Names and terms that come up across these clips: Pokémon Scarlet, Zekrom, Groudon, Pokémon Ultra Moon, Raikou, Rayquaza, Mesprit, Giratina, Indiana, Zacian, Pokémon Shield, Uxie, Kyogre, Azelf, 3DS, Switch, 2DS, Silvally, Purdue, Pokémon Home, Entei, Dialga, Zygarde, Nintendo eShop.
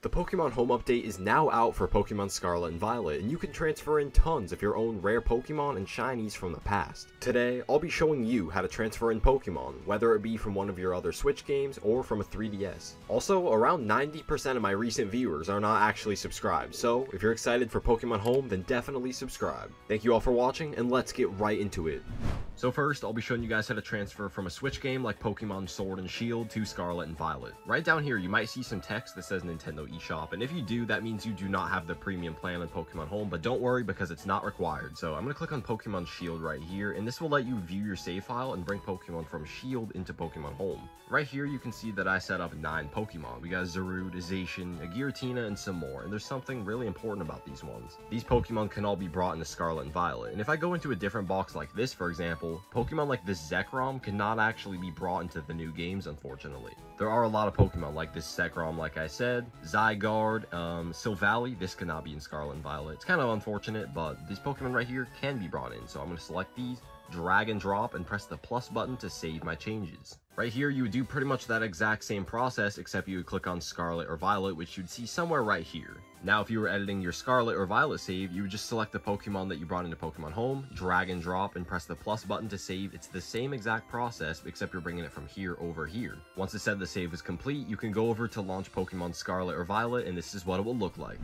The Pokémon Home update is now out for Pokémon Scarlet and Violet, and you can transfer in tons of your own rare Pokémon and Shinies from the past. Today, I'll be showing you how to transfer in Pokémon, whether it be from one of your other Switch games or from a 3DS. Also, around 90% of my recent viewers are not actually subscribed, so if you're excited for Pokémon Home, then definitely subscribe. Thank you all for watching, and let's get right into it. So first, I'll be showing you guys how to transfer from a Switch game like Pokémon Sword and Shield to Scarlet and Violet. Right down here, you might see some text that says Nintendo eShop, and if you do, that means you do not have the premium plan on Pokémon Home, but don't worry because it's not required. So I'm going to click on Pokémon Shield right here, and this will let you view your save file and bring Pokémon from Shield into Pokémon Home. Right here, you can see that I set up 9 Pokémon. We got Zarude, Zacian, a Giratina, and some more, and there's something really important about these ones. These Pokémon can all be brought into Scarlet and Violet, and if I go into a different box like this, for example, Pokemon like this Zekrom cannot actually be brought into the new games, unfortunately. There are a lot of Pokemon like this Zekrom, like I said, Zygarde, Silvally. This cannot be in Scarlet and Violet. It's kind of unfortunate, but these Pokemon right here can be brought in. So I'm going to select these, drag and drop, and press the plus button to save my changes. Right here, you would do pretty much that exact same process, except you would click on Scarlet or Violet, which you'd see somewhere right here. Now, if you were editing your Scarlet or Violet save, you would just select the Pokemon that you brought into Pokemon Home, drag and drop, and press the plus button to save. It's the same exact process, except you're bringing it from here over here. Once it said the save is complete, you can go over to launch Pokemon Scarlet or Violet, and this is what it will look like.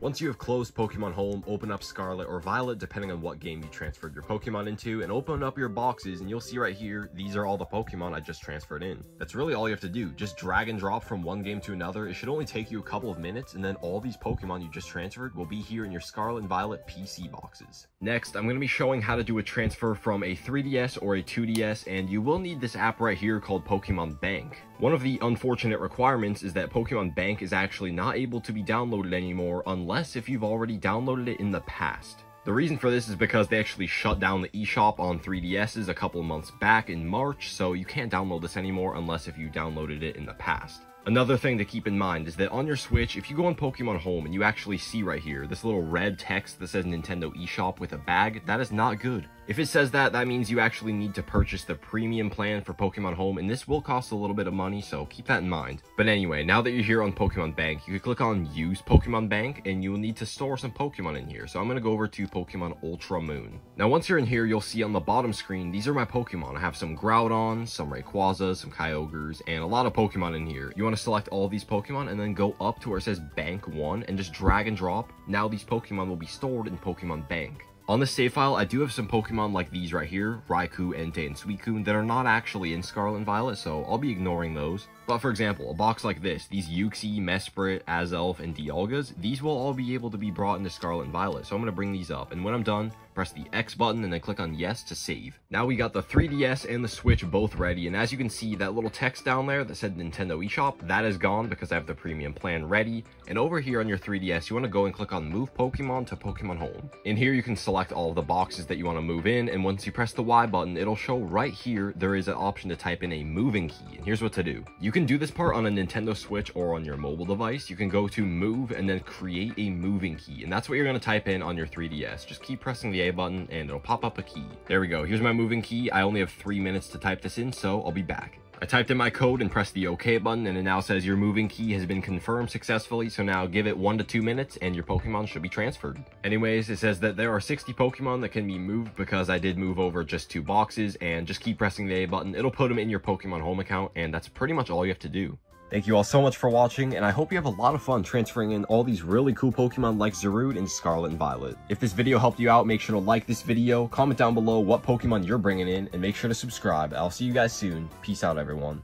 Once you have closed Pokemon Home, open up Scarlet or Violet, depending on what game you transferred your Pokemon into, and open up your boxes, and you'll see right here, these are all the Pokemon I just transferred in. That's really all you have to do. Just drag and drop from one game to another. It should only take you a couple of minutes, and then all these Pokemon you just transferred will be here in your Scarlet and Violet PC boxes. Next, I'm going to be showing how to do a transfer from a 3DS or a 2DS, and you will need this app right here called Pokémon Bank. One of the unfortunate requirements is that Pokémon Bank is actually not able to be downloaded anymore unless if you've already downloaded it in the past. The reason for this is because they actually shut down the eShop on 3DSs a couple of months back in March, so you can't download this anymore unless if you downloaded it in the past. Another thing to keep in mind is that on your Switch, if you go on Pokemon Home and you actually see right here this little red text that says Nintendo eShop with a bag, that is not good. If it says that, that means you actually need to purchase the premium plan for Pokemon Home, and this will cost a little bit of money, so keep that in mind. But anyway, now that you're here on Pokemon Bank, you can click on Use Pokemon Bank, and you will need to store some Pokemon in here. So I'm going to go over to Pokemon Ultra Moon. Now once you're in here, you'll see on the bottom screen, these are my Pokemon. I have some Groudon, some Rayquaza, some Kyogres, and a lot of Pokemon in here. You want to select all these Pokemon, and then go up to where it says Bank 1, and just drag and drop. Now these Pokemon will be stored in Pokemon Bank. On the save file, I do have some Pokemon like these right here, Raikou, Entei, and Suicune, that are not actually in Scarlet and Violet, so I'll be ignoring those. But for example, a box like this, these Uxie, Mesprit, Azelf, and Dialgas, these will all be able to be brought into Scarlet and Violet, so I'm going to bring these up, and when I'm done, press the X button and then click on yes to save. Now we got the 3DS and the Switch both ready, and as you can see, that little text down there that said Nintendo eShop, that is gone because I have the premium plan ready, and over here on your 3DS, you want to go and click on Move Pokemon to Pokemon Home. In here, you can select all of the boxes that you want to move in, and once you press the Y button, it'll show right here, there is an option to type in a moving key, and here's what to do. You can do this part on a Nintendo Switch or on your mobile device. You can go to move and then create a moving key, and that's what you're going to type in on your 3DS. Just keep pressing the A button and it'll pop up a key. There we go. Here's my moving key. I only have 3 minutes to type this in, so I'll be back. I typed in my code and pressed the OK button, and it now says your moving key has been confirmed successfully, so now give it 1 to 2 minutes and your Pokemon should be transferred. Anyways, it says that there are 60 Pokemon that can be moved because I did move over just 2 boxes, and just keep pressing the A button. It'll put them in your Pokemon Home account, and that's pretty much all you have to do. Thank you all so much for watching, and I hope you have a lot of fun transferring in all these really cool Pokemon like Zarude and Scarlet and Violet. If this video helped you out, make sure to like this video, comment down below what Pokemon you're bringing in, and make sure to subscribe. I'll see you guys soon. Peace out, everyone.